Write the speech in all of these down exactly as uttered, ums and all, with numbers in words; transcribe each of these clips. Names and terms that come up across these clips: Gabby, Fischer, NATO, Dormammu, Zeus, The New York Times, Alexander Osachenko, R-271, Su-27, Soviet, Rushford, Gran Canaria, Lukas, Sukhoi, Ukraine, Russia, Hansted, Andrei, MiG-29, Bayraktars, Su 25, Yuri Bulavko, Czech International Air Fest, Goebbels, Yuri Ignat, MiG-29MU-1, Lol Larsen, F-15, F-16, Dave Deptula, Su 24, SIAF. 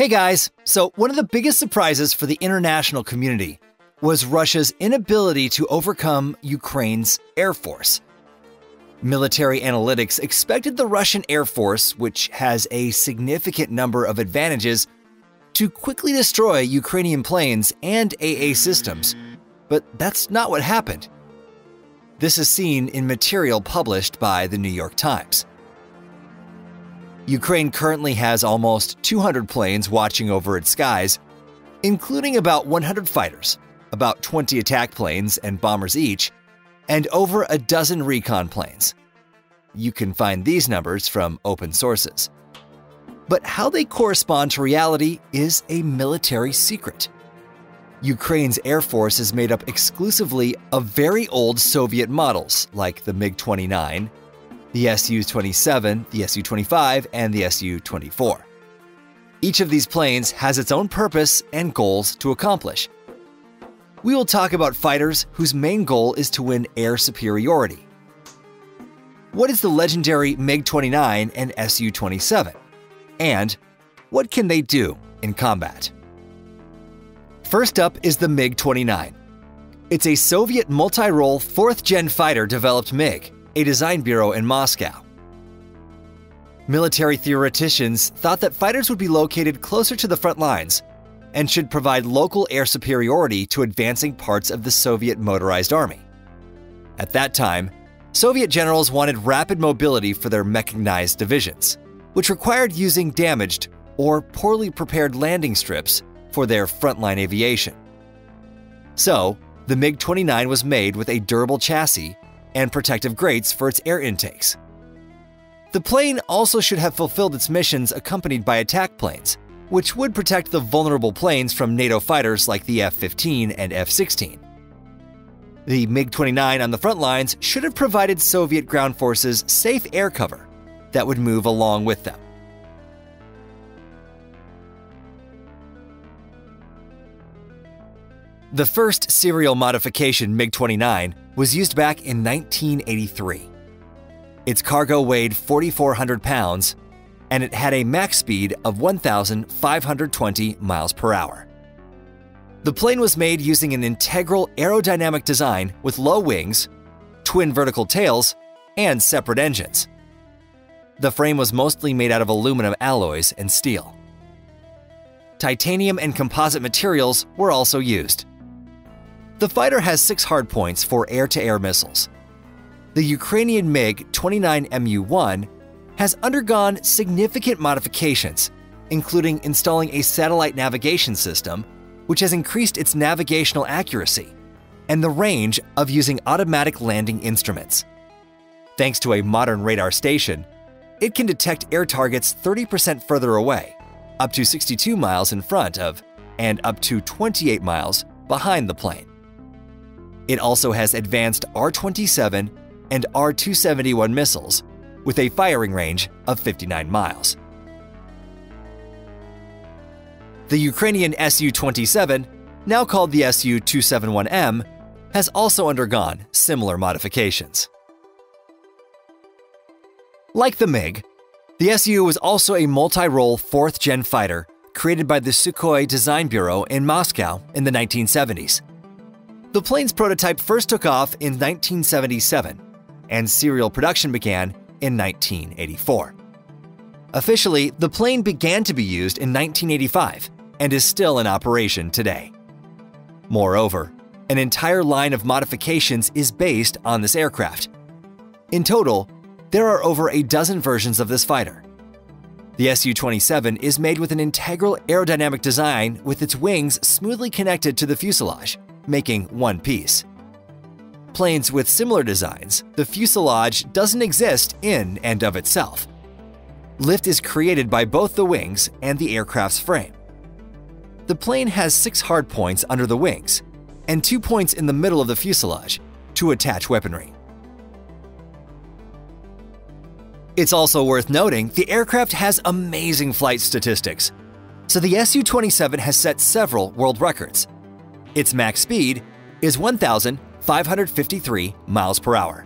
Hey guys! So one of the biggest surprises for the international community was Russia's inability to overcome Ukraine's air force. Military analytics expected the Russian Air Force, which has a significant number of advantages, to quickly destroy Ukrainian planes and A A systems, but that's not what happened. This is seen in material published by The New York Times. Ukraine currently has almost two hundred planes watching over its skies, including about one hundred fighters, about twenty attack planes and bombers each, and over a dozen recon planes. You can find these numbers from open sources. But how they correspond to reality is a military secret. Ukraine's Air Force is made up exclusively of very old Soviet models like the MiG twenty-nine, the S U twenty-seven, the S U twenty-five, and the S U twenty-four. Each of these planes has its own purpose and goals to accomplish. We will talk about fighters whose main goal is to win air superiority. What is the legendary MiG twenty-nine and S U twenty-seven? And what can they do in combat? First up is the MiG twenty-nine. It's a Soviet multi-role fourth gen fighter developed MiG, a design bureau in Moscow. Military theoreticians thought that fighters would be located closer to the front lines and should provide local air superiority to advancing parts of the Soviet motorized army. At that time, Soviet generals wanted rapid mobility for their mechanized divisions, which required using damaged or poorly prepared landing strips for their frontline aviation. So, the MiG twenty-nine was made with a durable chassis and protective grates for its air intakes. The plane also should have fulfilled its missions accompanied by attack planes, which would protect the vulnerable planes from NATO fighters like the F fifteen and F sixteen. The MiG twenty-nine on the front lines should have provided Soviet ground forces safe air cover that would move along with them. The first serial modification MiG twenty-nine was used back in nineteen eighty-three. Its cargo weighed forty-four hundred pounds, and it had a max speed of one thousand five hundred twenty miles per hour. The plane was made using an integral aerodynamic design with low wings, twin vertical tails, and separate engines. The frame was mostly made out of aluminum alloys and steel. Titanium and composite materials were also used. The fighter has six hardpoints for air-to-air missiles. The Ukrainian MiG twenty-nine M U one has undergone significant modifications, including installing a satellite navigation system, which has increased its navigational accuracy and the range of using automatic landing instruments. Thanks to a modern radar station, it can detect air targets thirty percent further away, up to sixty-two miles in front of, and up to twenty-eight miles behind the plane. It also has advanced R twenty-seven and R two seventy-one missiles with a firing range of fifty-nine miles. The Ukrainian S U twenty-seven, now called the S U two seventy-one M, has also undergone similar modifications. Like the MiG, the S U was also a multi-role fourth gen fighter created by the Sukhoi Design Bureau in Moscow in the nineteen seventies. The plane's prototype first took off in nineteen seventy-seven, and serial production began in nineteen eighty-four. Officially, the plane began to be used in nineteen eighty-five and is still in operation today. Moreover, an entire line of modifications is based on this aircraft. In total, there are over a dozen versions of this fighter. The S U twenty-seven is made with an integral aerodynamic design with its wings smoothly connected to the fuselage, making one piece. Planes with similar designs, the fuselage doesn't exist in and of itself. Lift is created by both the wings and the aircraft's frame. The plane has six hardpoints under the wings and two points in the middle of the fuselage to attach weaponry. It's also worth noting the aircraft has amazing flight statistics, so the S U twenty-seven has set several world records. Its max speed is one thousand five hundred fifty-three miles per hour.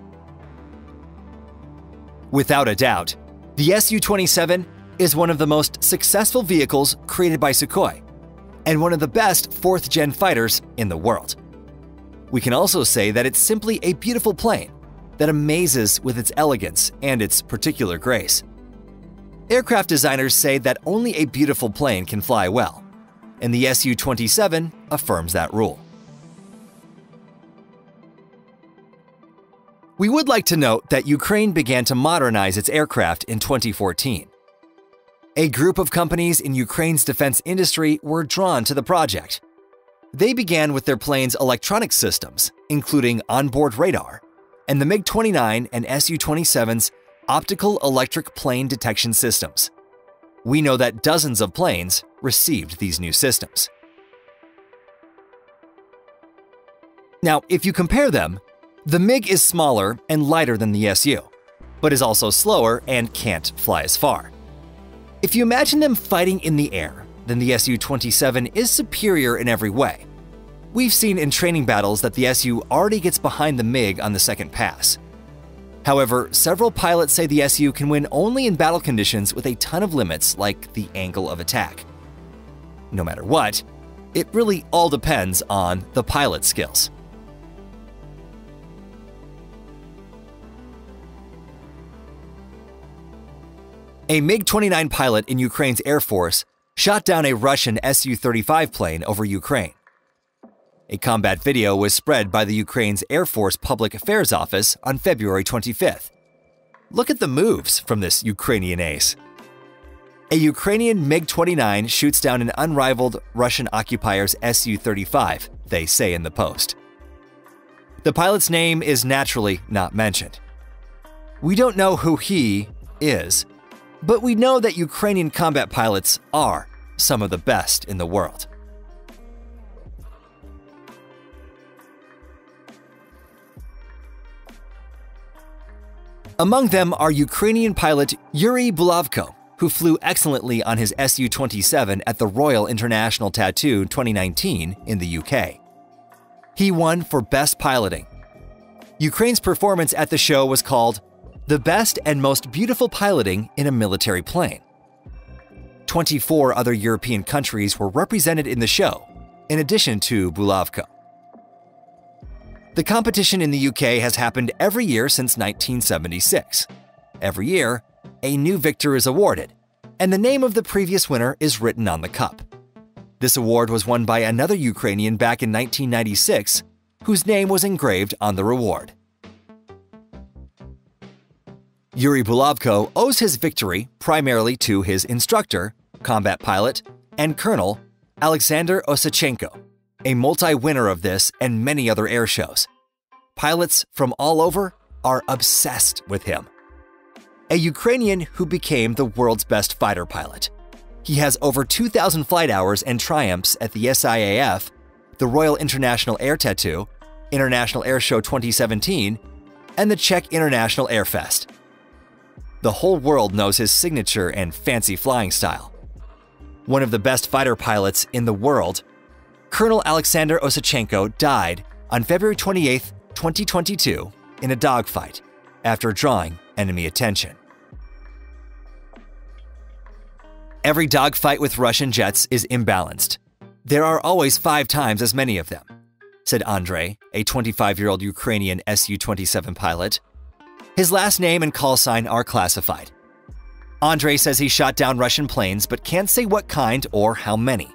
Without a doubt, the S U twenty-seven is one of the most successful vehicles created by Sukhoi and one of the best fourth gen fighters in the world. We can also say that it's simply a beautiful plane that amazes with its elegance and its particular grace. Aircraft designers say that only a beautiful plane can fly well, and the S U twenty-seven affirms that rule. We would like to note that Ukraine began to modernize its aircraft in twenty fourteen. A group of companies in Ukraine's defense industry were drawn to the project. They began with their plane's electronic systems, including onboard radar, and the MiG twenty-nine and S U twenty-seven's optical electric plane detection systems. We know that dozens of planes received these new systems. Now, if you compare them, the MiG is smaller and lighter than the S U, but is also slower and can't fly as far. If you imagine them fighting in the air, then the S U twenty-seven is superior in every way. We've seen in training battles that the S U already gets behind the MiG on the second pass. However, several pilots say the S U can win only in battle conditions with a ton of limits like the angle of attack. No matter what, it really all depends on the pilot's skills. A MiG twenty-nine pilot in Ukraine's Air Force shot down a Russian S U thirty-five plane over Ukraine. A combat video was spread by the Ukraine's Air Force Public Affairs Office on February twenty-fifth. Look at the moves from this Ukrainian ace. A Ukrainian MiG twenty-nine shoots down an unrivaled Russian occupier's S U thirty-five, they say in the post. The pilot's name is naturally not mentioned. We don't know who he is, but we know that Ukrainian combat pilots are some of the best in the world. Among them are Ukrainian pilot Yuri Bulavko, who flew excellently on his S U twenty-seven at the Royal International Tattoo twenty nineteen in the U K. He won for best piloting. Ukraine's performance at the show was called the best and most beautiful piloting in a military plane. twenty-four other European countries were represented in the show, in addition to Bulavko. The competition in the U K has happened every year since nineteen seventy-six. Every year, a new victor is awarded, and the name of the previous winner is written on the cup. This award was won by another Ukrainian back in nineteen ninety-six, whose name was engraved on the reward. Yuri Bulavko owes his victory primarily to his instructor, combat pilot, and colonel Alexander Osachenko, a multi-winner of this and many other air shows. Pilots from all over are obsessed with him. A Ukrainian who became the world's best fighter pilot. He has over two thousand flight hours and triumphs at the S I A F, the Royal International Air Tattoo, International Air Show twenty seventeen, and the Czech International Air Fest. The whole world knows his signature and fancy flying style. One of the best fighter pilots in the world, Colonel Alexander Osachenko died on February twenty-eighth, twenty twenty-two in a dogfight after drawing enemy attention. Every dogfight with Russian jets is imbalanced. There are always five times as many of them, said Andrei, a twenty-five-year-old Ukrainian S U twenty-seven pilot. His last name and call sign are classified. Andrei says he shot down Russian planes but can't say what kind or how many.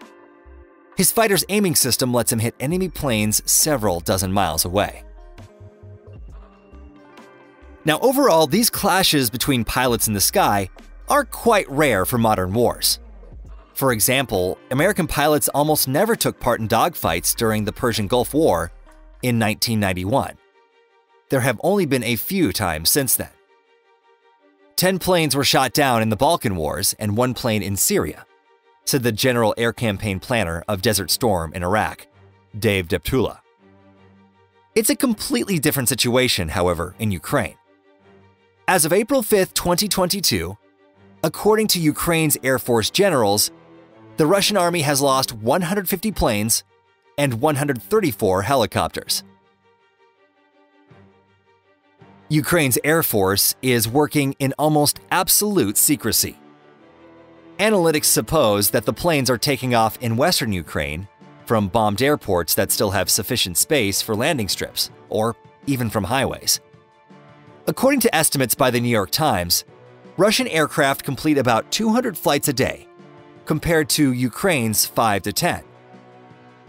His fighter's aiming system lets him hit enemy planes several dozen miles away. Now, overall, these clashes between pilots in the sky are quite rare for modern wars. For example, American pilots almost never took part in dogfights during the Persian Gulf War in nineteen ninety-one. There have only been a few times since then. Ten planes were shot down in the Balkan Wars and one plane in Syria, said the general air campaign planner of Desert Storm in Iraq, Dave Deptula. It's a completely different situation, however, in Ukraine. As of April fifth, twenty twenty-two, according to Ukraine's Air Force generals, the Russian army has lost one hundred fifty planes and one hundred thirty-four helicopters. Ukraine's Air Force is working in almost absolute secrecy. Analytics suppose that the planes are taking off in western Ukraine, from bombed airports that still have sufficient space for landing strips, or even from highways. According to estimates by The New York Times, Russian aircraft complete about two hundred flights a day, compared to Ukraine's five to ten.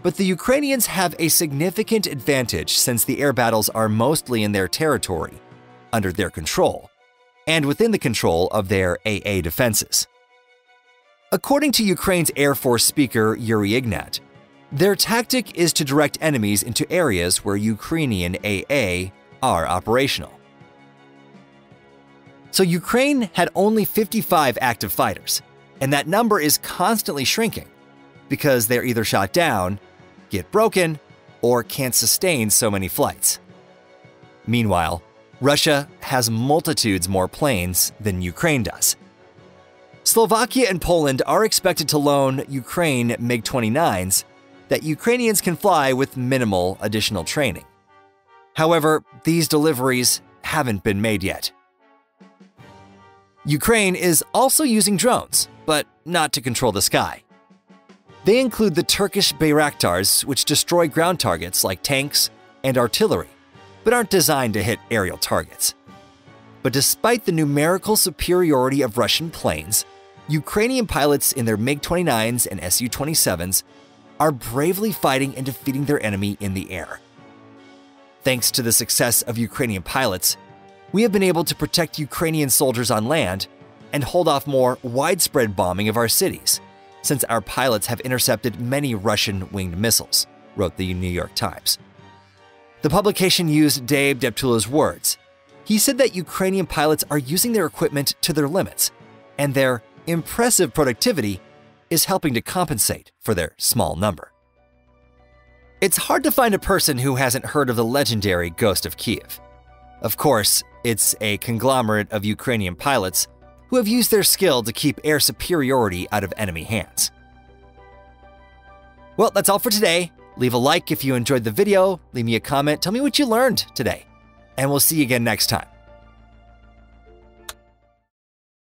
But the Ukrainians have a significant advantage since the air battles are mostly in their territory, under their control, and within the control of their A A defenses. According to Ukraine's Air Force speaker Yuri Ignat, their tactic is to direct enemies into areas where Ukrainian A A are operational. So Ukraine had only fifty-five active fighters, and that number is constantly shrinking, because they're either shot down, get broken, or can't sustain so many flights. Meanwhile, Russia has multitudes more planes than Ukraine does. Slovakia and Poland are expected to loan Ukraine MiG twenty-nines that Ukrainians can fly with minimal additional training. However, these deliveries haven't been made yet. Ukraine is also using drones, but not to control the sky. They include the Turkish Bayraktars, which destroy ground targets like tanks and artillery, but aren't designed to hit aerial targets. But despite the numerical superiority of Russian planes, Ukrainian pilots in their MiG twenty-nines and S U twenty-sevens are bravely fighting and defeating their enemy in the air. Thanks to the success of Ukrainian pilots, we have been able to protect Ukrainian soldiers on land and hold off more widespread bombing of our cities, since our pilots have intercepted many Russian winged missiles, wrote the New York Times. The publication used Dave Deptula's words. He said that Ukrainian pilots are using their equipment to their limits, and their impressive productivity is helping to compensate for their small number. It's hard to find a person who hasn't heard of the legendary Ghost of Kiev. Of course, it's a conglomerate of Ukrainian pilots who have used their skill to keep air superiority out of enemy hands. Well, that's all for today. Leave a like if you enjoyed the video, leave me a comment, tell me what you learned today, and we'll see you again next time.